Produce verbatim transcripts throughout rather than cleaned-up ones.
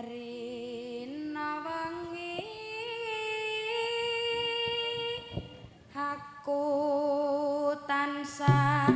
Rina wangi aku tansah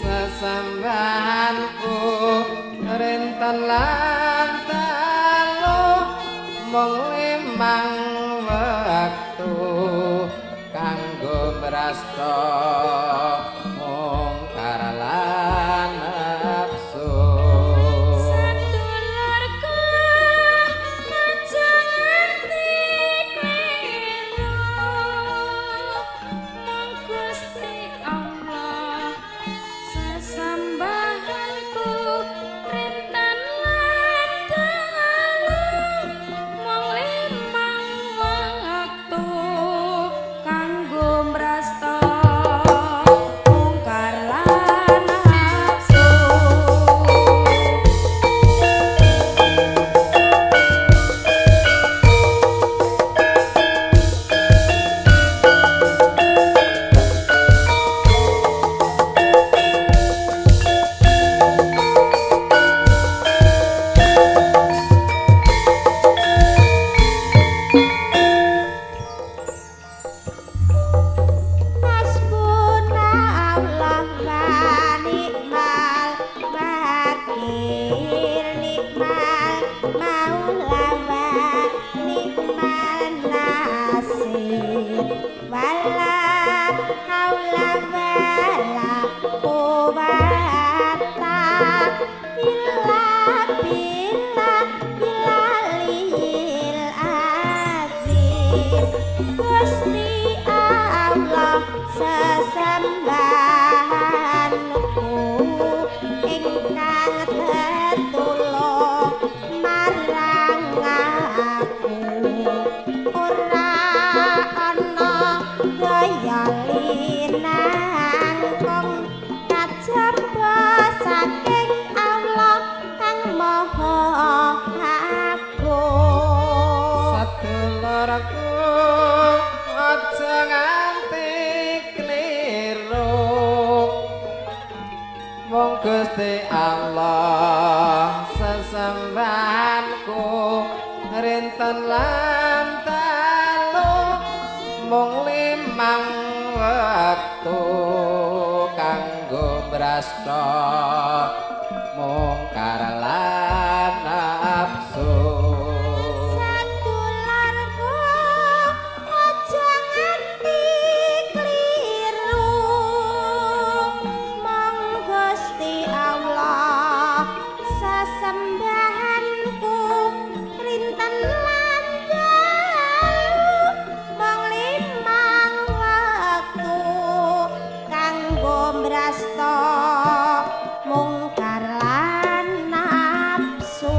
sesambanku rinten lan taluh mung limang wektu kanggo brasta mungkar lan nafsu sedulur ku menjangan tinilul nang Gusti Allah sesambahanku rinten lan taluh mung limang wektu kanggo mrasta mungkar lan nafsu. Hasbuna Allah wa ni'mal wakil, ni'mal maula wa ni'mal nasir, wala haula wala quwwata illa billahil azim. Gusti Allah sesembahanku ingkang tetulung marang aku, ora ana kaya linangkung kajaba saking Allah kang maha agung. Sedulurku aja nganti keliru, mung Gusti Allah sesembahanku rinten lan taluh mung limang wektu kanggo brasta mungkar lan nafsu. Sedulurku aja nganti keliru, mung Gusti Allah sesembahanku rinten lan taluh mung limang wektu kanggo mrasta mungkar lan nafsu.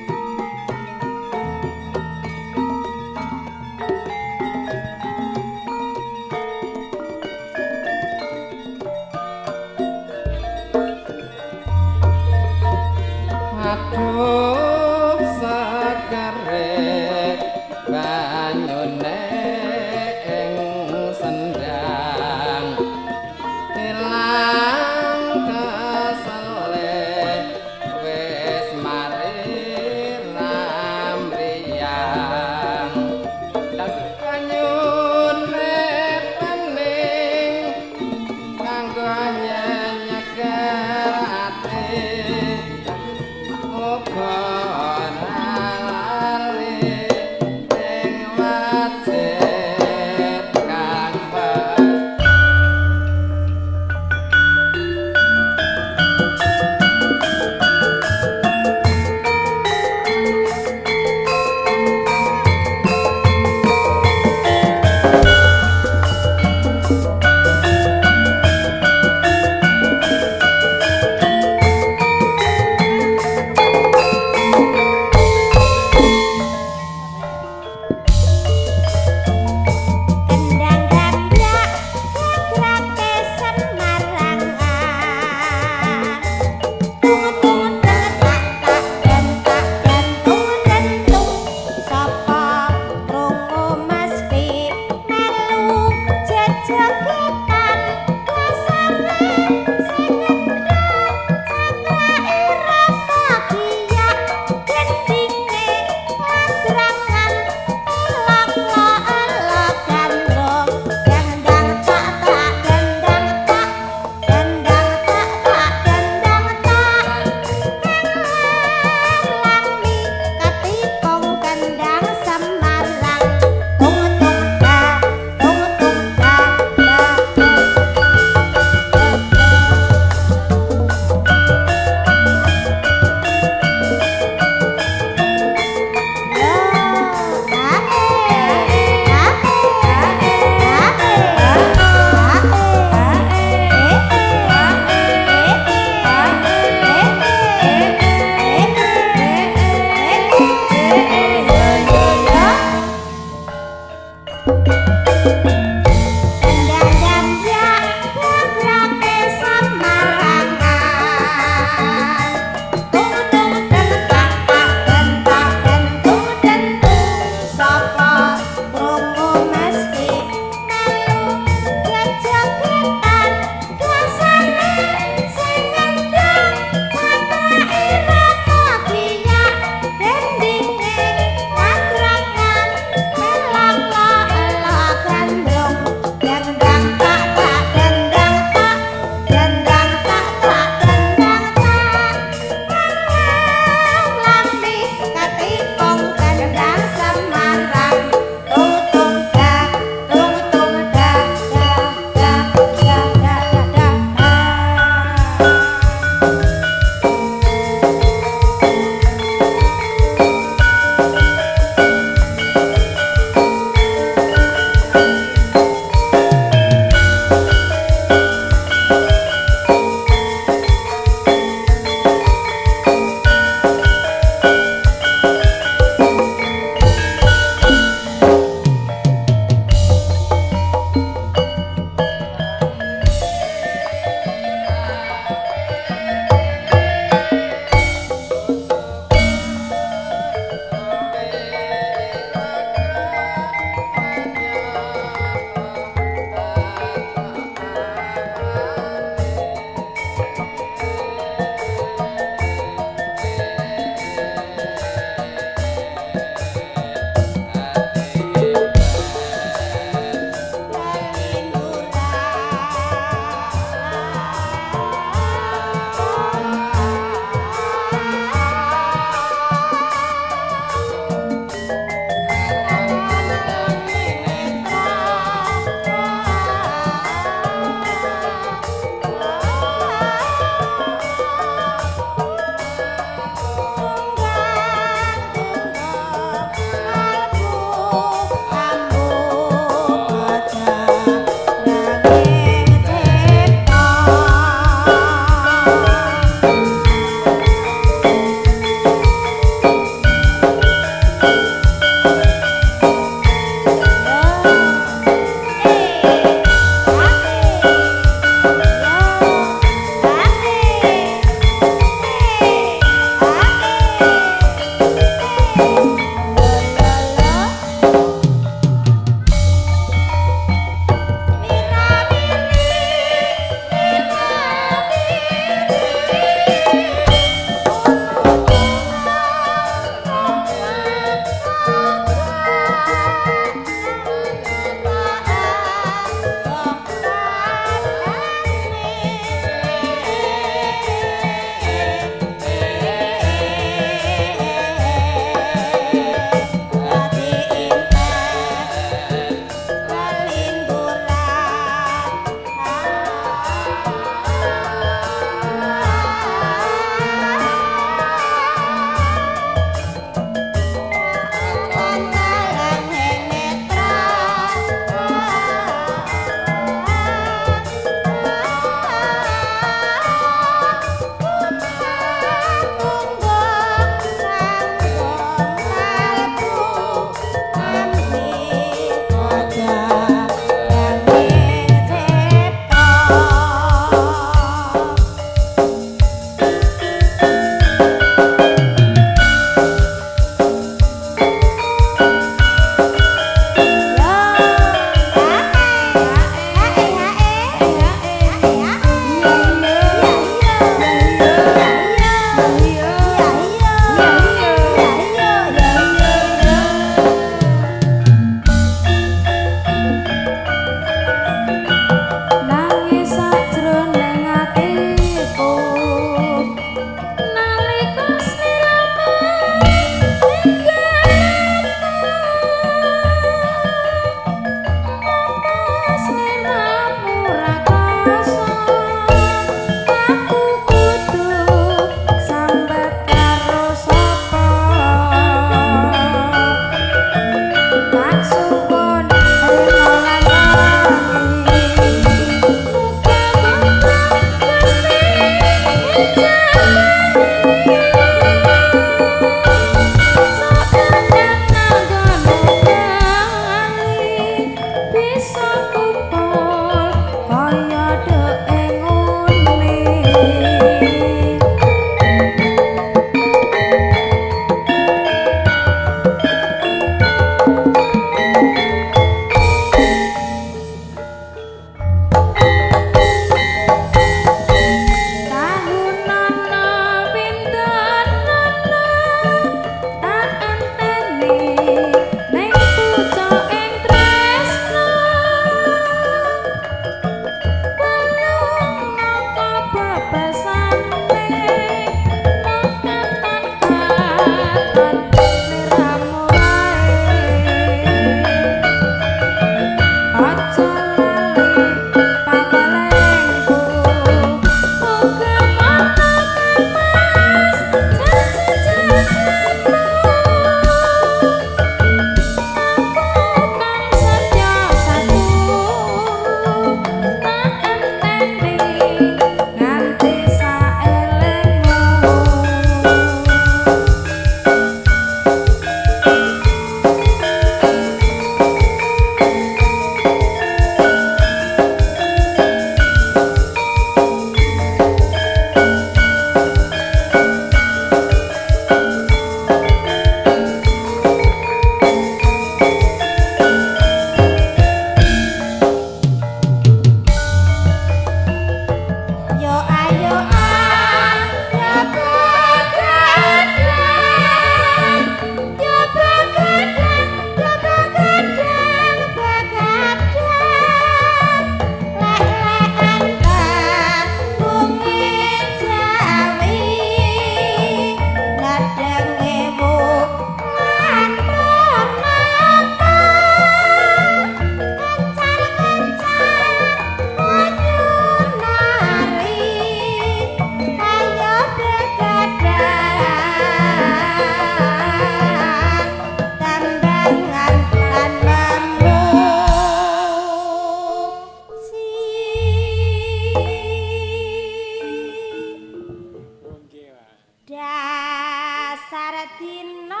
dina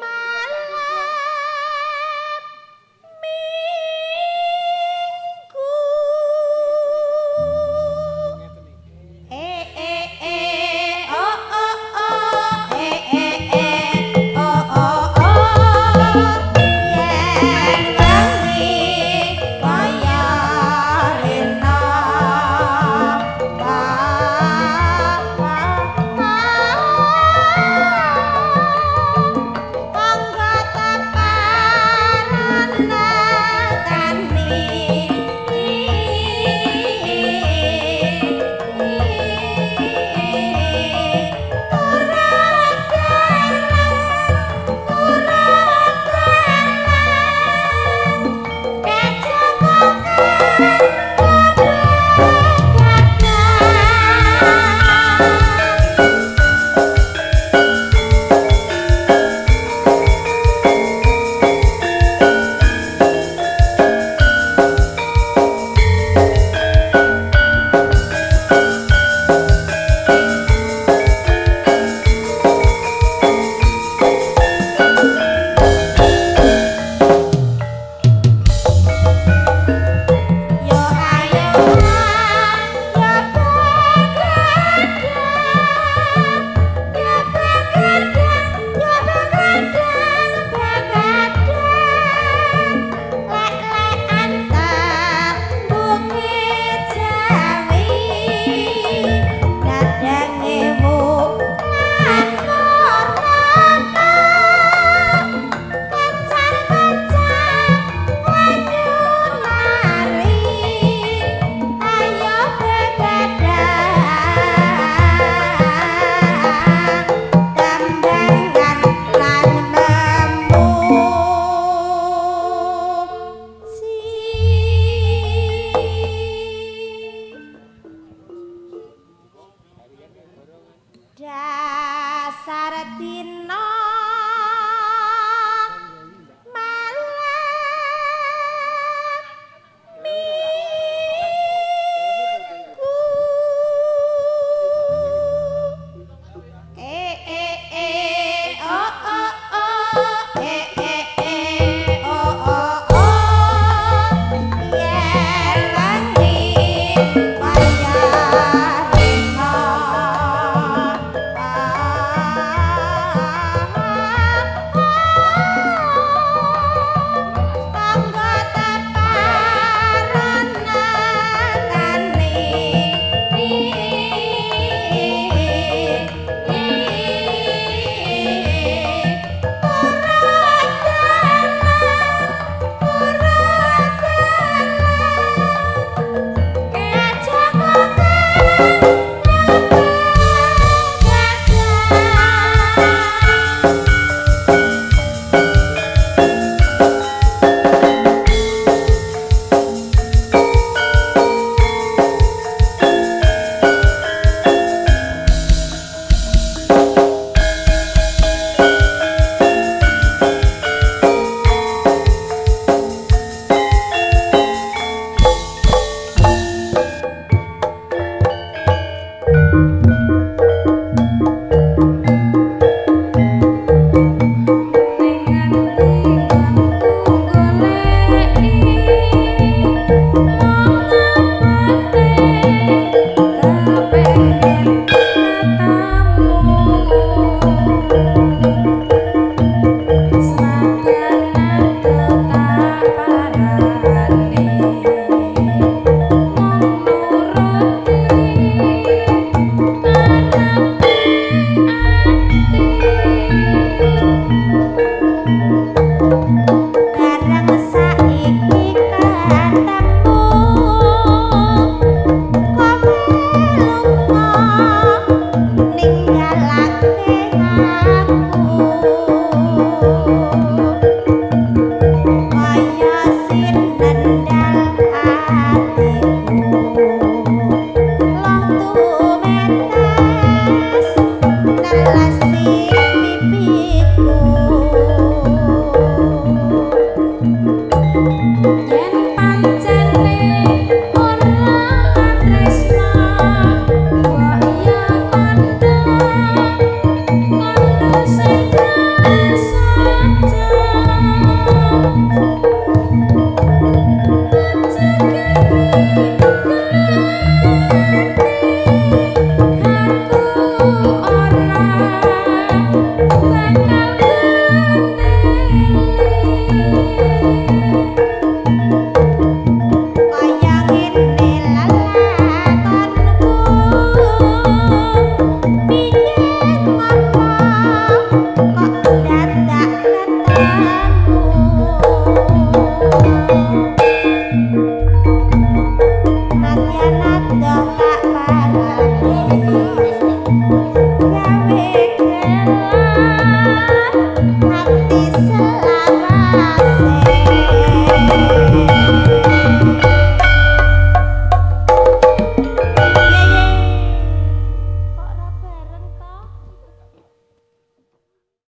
malam minggu e e e o o o e e e o o o yen wengi kaya rena dasar tin